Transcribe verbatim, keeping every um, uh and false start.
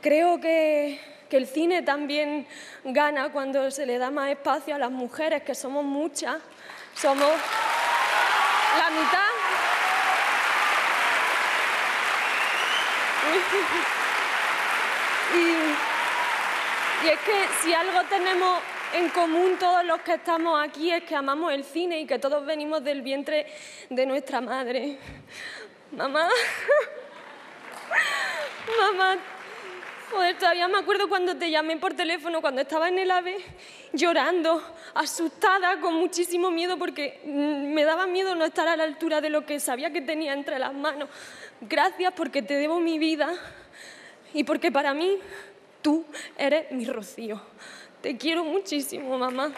Creo que, que el cine también gana cuando se le da más espacio a las mujeres, que somos muchas, somos la mitad. Y, y es que si algo tenemos en común todos los que estamos aquí es que amamos el cine y que todos venimos del vientre de nuestra madre. Mamá, mamá, joder, todavía me acuerdo cuando te llamé por teléfono, cuando estaba en el AVE, llorando, asustada, con muchísimo miedo, porque me daba miedo no estar a la altura de lo que sabía que tenía entre las manos. Gracias porque te debo mi vida y porque para mí tú eres mi Rocío. Te quiero muchísimo, mamá.